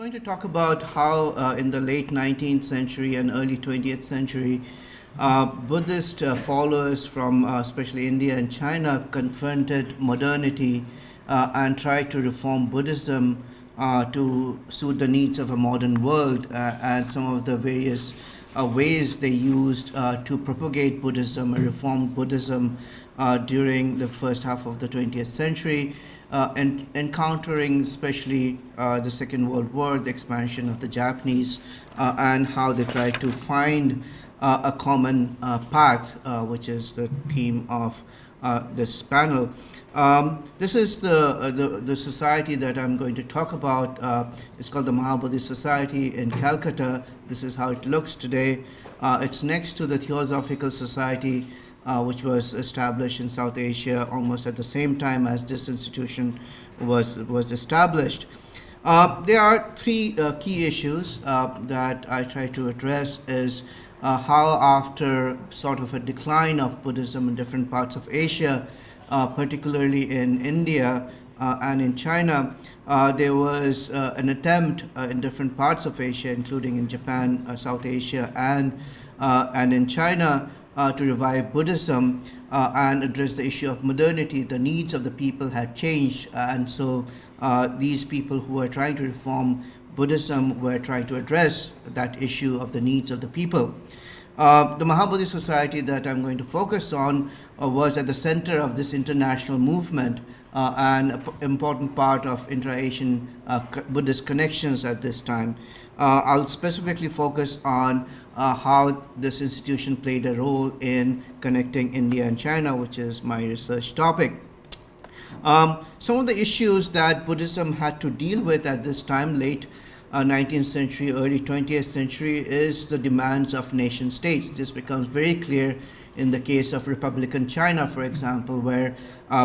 Going to talk about how in the late 19th century and early 20th century, Buddhist followers from especially India and China confronted modernity and tried to reform Buddhism to suit the needs of a modern world, and some of the various ways they used to propagate Buddhism and reform Buddhism during the first half of the 20th century, and encountering especially the Second World War, the expansion of the Japanese, and how they tried to find a common path, which is the theme of this panel. This is the society that I'm going to talk about. It's called the Mahabodhi Society in Calcutta. This is how it looks today. It's next to the Theosophical Society, which was established in South Asia almost at the same time as this institution was established. There are three key issues that I try to address is how after sort of a decline of Buddhism in different parts of Asia, particularly in India and in China, there was an attempt in different parts of Asia, including in Japan, South Asia, and in China, to revive Buddhism and address the issue of modernity. The needs of the people had changed, and so these people who were trying to reform Buddhism were trying to address that issue of the needs of the people. The Mahabodhi Society that I'm going to focus on was at the center of this international movement and an important part of intra-Asian Buddhist connections at this time. I'll specifically focus on how this institution played a role in connecting India and China, which is my research topic. Some of the issues that Buddhism had to deal with at this time, late 19th century, early 20th century, is the demands of nation states. This becomes very clear in the case of Republican China, for example, where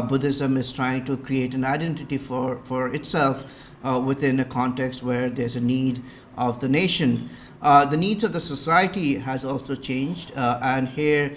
Buddhism is trying to create an identity for itself within a context where there's a need of the nation. The needs of the society has also changed, and here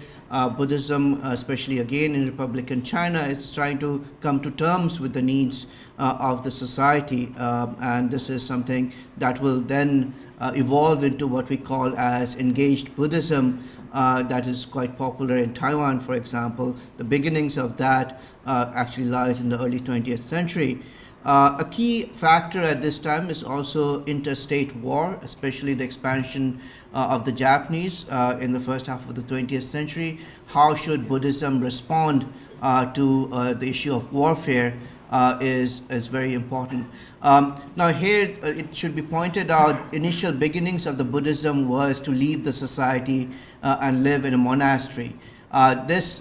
Buddhism, especially again in Republican China, is trying to come to terms with the needs of the society, and this is something that will then evolve into what we call as engaged Buddhism, that is quite popular in Taiwan, for example. The beginnings of that actually lies in the early 20th century. A key factor at this time is also interstate war, especially the expansion of the Japanese in the first half of the 20th century. How should Buddhism respond to the issue of warfare is very important. Now here it should be pointed out, initial beginnings of the Buddhism was to leave the society and live in a monastery. This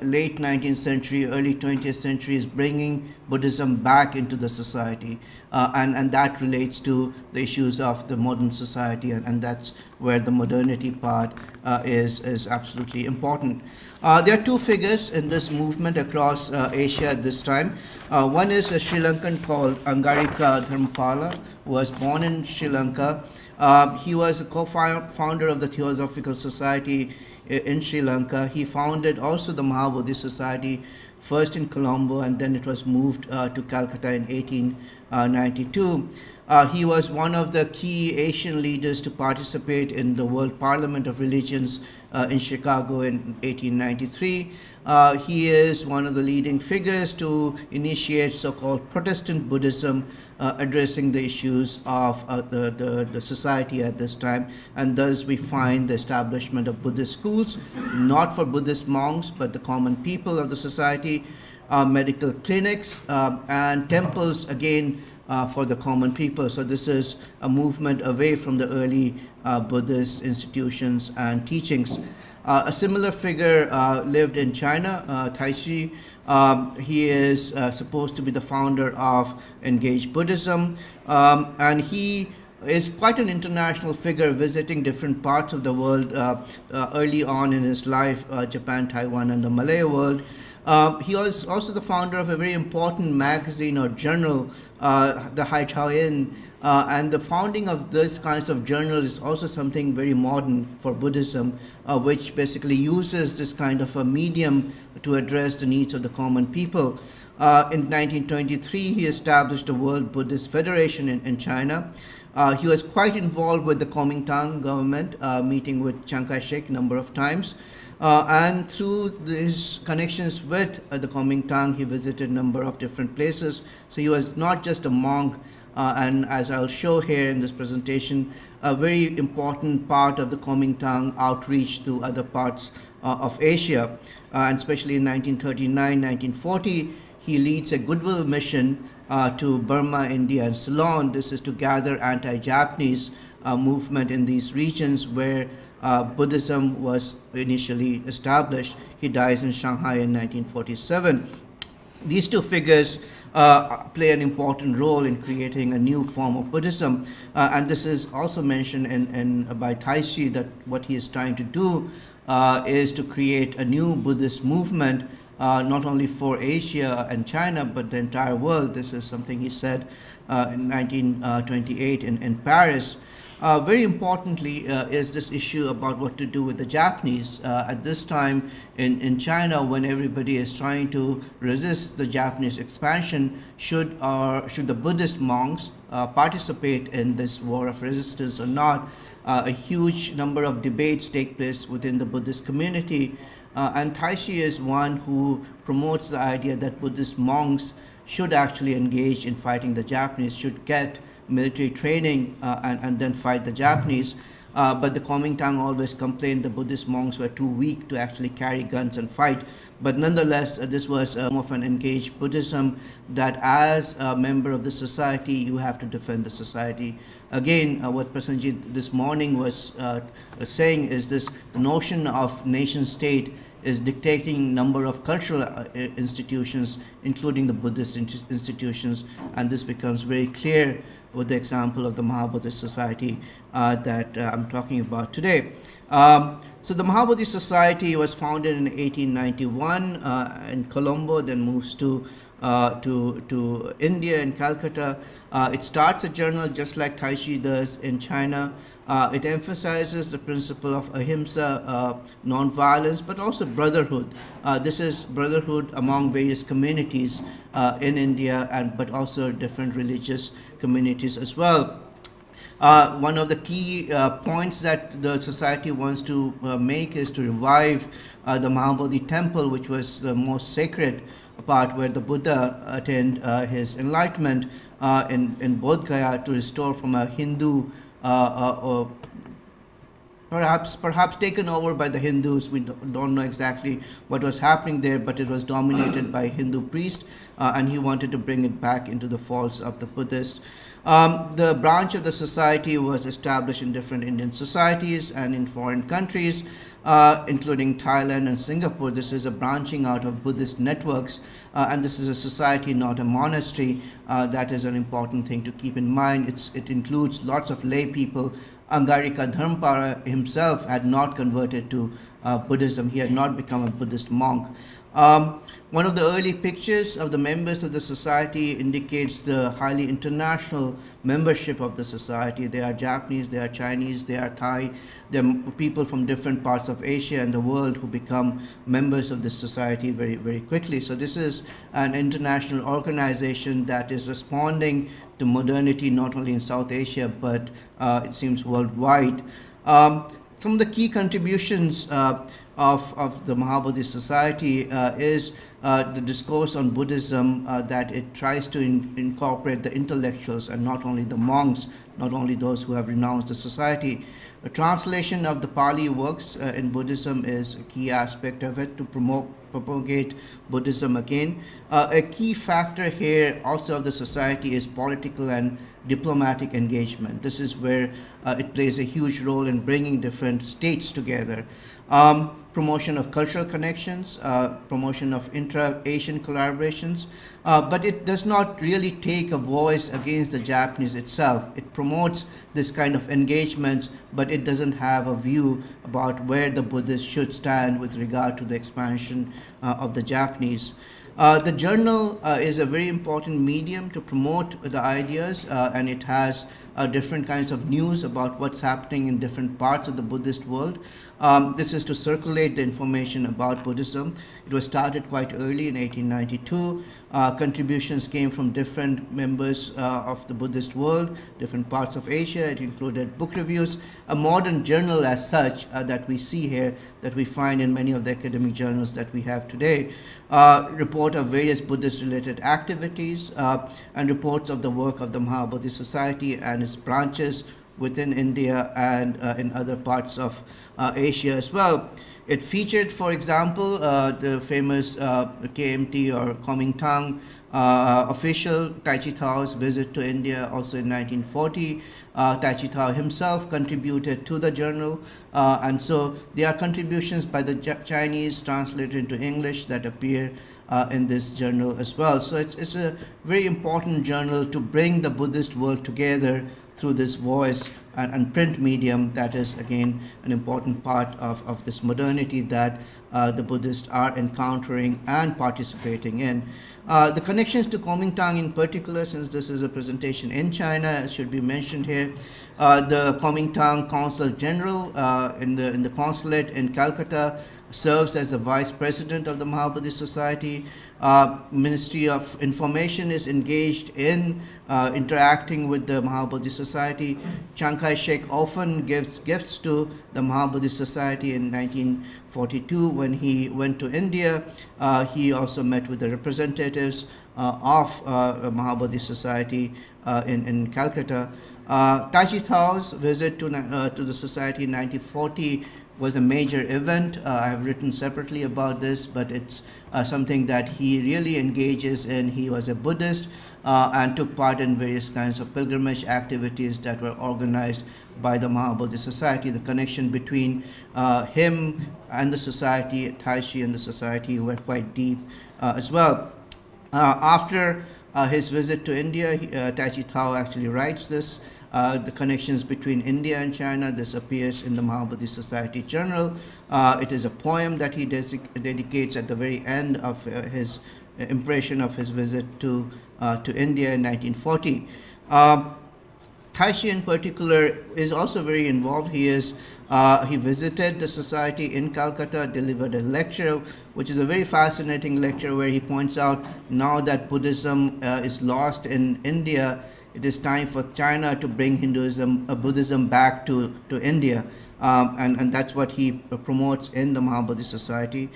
late 19th century, early 20th century is bringing Buddhism back into the society, and that relates to the issues of the modern society, and that's where the modernity part is absolutely important. There are two figures in this movement across Asia at this time. One is a Sri Lankan called Anagarika Dharmapala, who was born in Sri Lanka. He was a co-founder of the Theosophical Society in Sri Lanka. He founded also the Mahabodhi Society, first in Colombo, and then it was moved to Calcutta in 1892. He was one of the key Asian leaders to participate in the World Parliament of Religions in Chicago in 1893. He is one of the leading figures to initiate so-called Protestant Buddhism, addressing the issues of the society at this time, and thus we find the establishment of Buddhist schools, not for Buddhist monks but the common people of the society, medical clinics, and temples, again for the common people. So this is a movement away from the early Buddhist institutions and teachings. A similar figure lived in China, Taishi. He is supposed to be the founder of engaged Buddhism, and he is quite an international figure, visiting different parts of the world early on in his life, Japan, Taiwan, and the Malay world. He was also the founder of a very important magazine or journal, the Hai Chao Yin, and the founding of those kinds of journals is also something very modern for Buddhism, which basically uses this kind of a medium to address the needs of the common people. In 1923, he established the World Buddhist Federation in China. He was quite involved with the Kuomintang government, meeting with Chiang Kai-shek a number of times. And through his connections with the Kuomintang, he visited a number of different places. So he was not just a monk, and as I'll show here in this presentation, a very important part of the Kuomintang outreach to other parts of Asia. And especially in 1939, 1940, he leads a goodwill mission to Burma, India, and Ceylon. This is to gather anti-Japanese movement in these regions where Buddhism was initially established. He dies in Shanghai in 1947. These two figures play an important role in creating a new form of Buddhism. And this is also mentioned by Taishi, that what he is trying to do is to create a new Buddhist movement, not only for Asia and China, but the entire world. This is something he said in 1928 in Paris. Very importantly is this issue about what to do with the Japanese. At this time in China, when everybody is trying to resist the Japanese expansion, should the Buddhist monks participate in this war of resistance or not? A huge number of debates take place within the Buddhist community. And Taishi is one who promotes the idea that Buddhist monks should actually engage in fighting the Japanese, should get military training and then fight the Japanese. But the Kuomintang always complained the Buddhist monks were too weak to actually carry guns and fight. But nonetheless, this was of an engaged Buddhism, that as a member of the society, you have to defend the society. Again, what Prasenjit this morning was saying is this notion of nation state is dictating number of cultural institutions, including the Buddhist institutions, and this becomes very clear with the example of the Mahabodhi Society that I'm talking about today. So the Mahabodhi Society was founded in 1891 in Colombo, then moves to India and Calcutta. It starts a journal just like Taishi does in China. It emphasizes the principle of ahimsa, non-violence, but also brotherhood. This is brotherhood among various communities in India, but also different religious communities as well. One of the key points that the society wants to make is to revive the Mahabodhi temple, which was the most sacred part where the Buddha attained his enlightenment in Bodhgaya, to restore from a Hindu or perhaps taken over by the Hindus. We don't know exactly what was happening there, but it was dominated by a Hindu priest, and he wanted to bring it back into the folds of the Buddhists. The branch of the society was established in different Indian societies and in foreign countries, including Thailand and Singapore. This is a branching out of Buddhist networks, and this is a society, not a monastery. That is an important thing to keep in mind. It includes lots of lay people. Anagarika Dharmapala himself had not converted to Buddhism. He had not become a Buddhist monk. One of the early pictures of the members of the society indicates the highly international membership of the society. They are Japanese, they are Chinese, they are Thai, they are people from different parts of Asia and the world who become members of this society very, very quickly. So this is an international organization that is responding to modernity not only in South Asia, but it seems worldwide. Some of the key contributions of the Mahabodhi Society is the discourse on Buddhism, that it tries to incorporate the intellectuals and not only the monks, not only those who have renounced the society. A translation of the Pali works in Buddhism is a key aspect of it to propagate Buddhism again. A key factor here also of the society is political and diplomatic engagement. This is where it plays a huge role in bringing different states together. Promotion of cultural connections, promotion of intra-Asian collaborations, but it does not really take a voice against the Japanese itself. It promotes this kind of engagements, but it doesn't have a view about where the Buddhists should stand with regard to the expansion of the Japanese. The journal is a very important medium to promote the ideas, and it has different kinds of news about what's happening in different parts of the Buddhist world. This is to circulate the information about Buddhism. It was started quite early in 1892. Contributions came from different members of the Buddhist world, different parts of Asia. It included book reviews, a modern journal as such that we see here, that we find in many of the academic journals that we have today, report of various Buddhist-related activities, and reports of the work of the Mahabodhi Society and its branches within India and in other parts of Asia as well. It featured, for example, the famous KMT or Kuomintang official Dai Jitao's visit to India also in 1940. Dai Jitao himself contributed to the journal, and so there are contributions by the Chinese translated into English that appear in this journal as well. So it's a very important journal to bring the Buddhist world together through this voice and print medium that is, again, an important part of this modernity that the Buddhists are encountering and participating in. The connections to Kuomintang in particular, since this is a presentation in China, should be mentioned here. The Kuomintang Consul General in the consulate in Calcutta serves as the vice president of the Mahabodhi Society. Ministry of Information is engaged in interacting with the Mahabodhi Society. Chiang Kai-shek often gives gifts to the Mahabodhi Society. In 1942, when he went to India, he also met with the representatives of Mahabodhi Society in Calcutta. Taishi Tao's visit to the Society in 1940 was a major event. I have written separately about this, but it's something that he really engages in. He was a Buddhist and took part in various kinds of pilgrimage activities that were organized by the Mahabodhi Society. The connection between him and the Society, Taishi and the Society, were quite deep as well. After his visit to India, Dai Jitao actually writes this. The connections between India and China, this appears in the Mahabodhi Society Journal. It is a poem that he dedicates at the very end of his impression of his visit to India in 1940. Taishi in particular is also very involved. He visited the society in Calcutta, delivered a lecture, which is a very fascinating lecture where he points out now that Buddhism is lost in India, it is time for China to bring Buddhism back to India. And that's what he promotes in the Mahabodhi Society.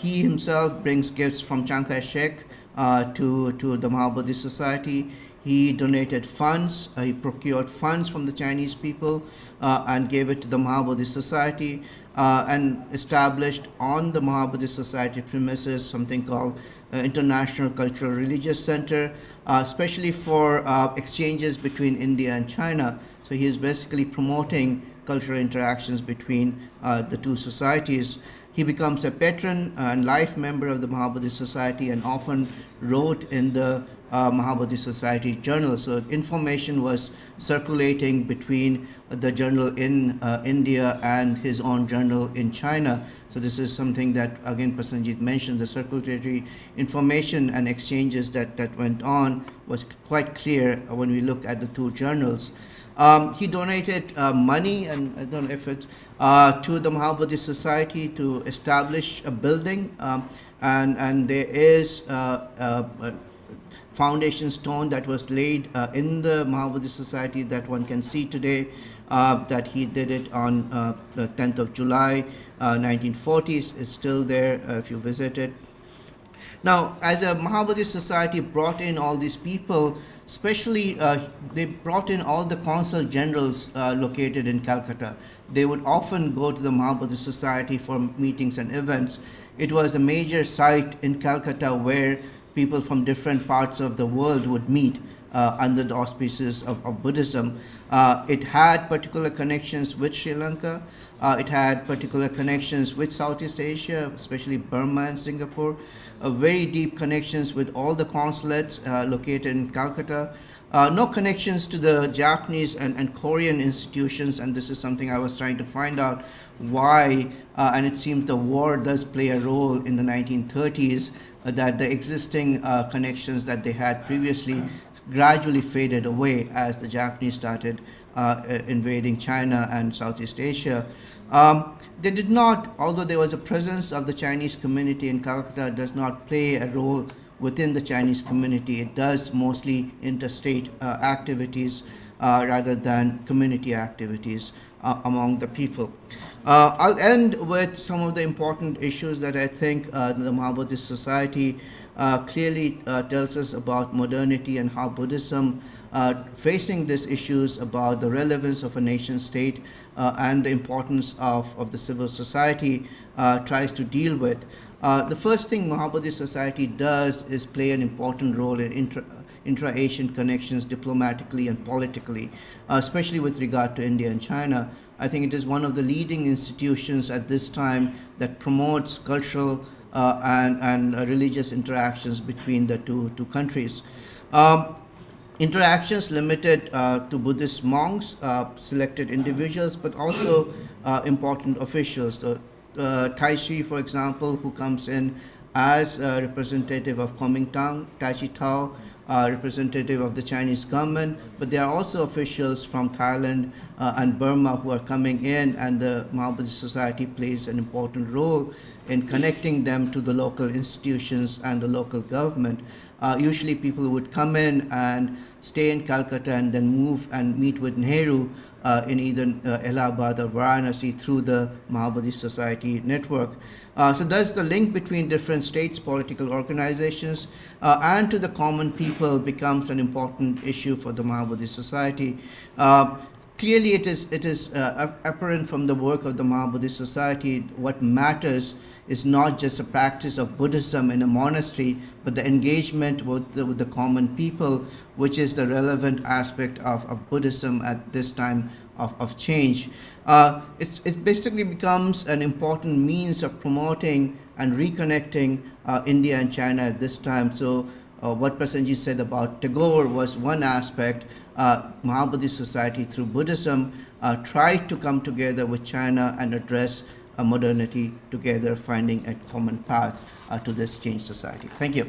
He himself brings gifts from Chiang Kai-shek to the Mahabodhi Society. He donated funds, he procured funds from the Chinese people and gave it to the Mahabodhi Society, and established on the Mahabodhi Society premises something called International Cultural Religious Center, especially for exchanges between India and China. So he is basically promoting cultural interactions between the two societies. He becomes a patron and life member of the Mahabodhi Society and often wrote in the Mahabodhi Society Journal. So information was circulating between the journal in India and his own journal in China. So this is something that, again, Prasenjit mentioned, the circulatory information and exchanges that went on was quite clear when we look at the two journals. He donated money, and I don't know if it's to the Mahabodhi Society to establish a building, and there is a foundation stone that was laid in the Mahabodhi Society that one can see today, that he did it on the 10th of July 1940. It's still there if you visit it. Now, as a Mahabodhi Society brought in all these people, especially they brought in all the consul generals located in Calcutta. They would often go to the Mahabodhi Society for meetings and events. It was a major site in Calcutta where people from different parts of the world would meet. under the auspices of Buddhism. It had particular connections with Sri Lanka. It had particular connections with Southeast Asia, especially Burma and Singapore. Very deep connections with all the consulates located in Calcutta. No connections to the Japanese and Korean institutions, and this is something I was trying to find out why, and it seems the war does play a role in the 1930s, that the existing connections that they had previously gradually faded away as the Japanese started invading China and Southeast Asia. They did not, although there was a presence of the Chinese community in Calcutta, does not play a role within the Chinese community. It does mostly interstate activities rather than community activities among the people. I'll end with some of the important issues that I think the Mahabodhi Society clearly tells us about modernity and how Buddhism facing these issues about the relevance of a nation state and the importance of the civil society tries to deal with. The first thing Mahabodhi Society does is play an important role in intra-Asian connections diplomatically and politically, especially with regard to India and China. I think it is one of the leading institutions at this time that promotes cultural and religious interactions between the two countries. Interactions limited to Buddhist monks, selected individuals, but also important officials. So, Taishi, for example, who comes in as a representative of Kuomintang, Dai Jitao, representative of the Chinese government, but there are also officials from Thailand and Burma who are coming in, and the Mahabodhi Society plays an important role in connecting them to the local institutions and the local government. Usually people would come in and stay in Calcutta and then move and meet with Nehru in either Allahabad or Varanasi through the Mahabodhi Society network. So that's the link between different states, political organizations, and to the common people becomes an important issue for the Mahabodhi Society. Clearly it is apparent from the work of the Mahabodhi Society what matters is not just a practice of Buddhism in a monastery, but the engagement with the common people, which is the relevant aspect of Buddhism at this time of change. It basically becomes an important means of promoting and reconnecting India and China at this time. So what Pasenji said about Tagore was one aspect. Mahabodhi Society through Buddhism tried to come together with China and address modernity together, finding a common path to this changed society. Thank you.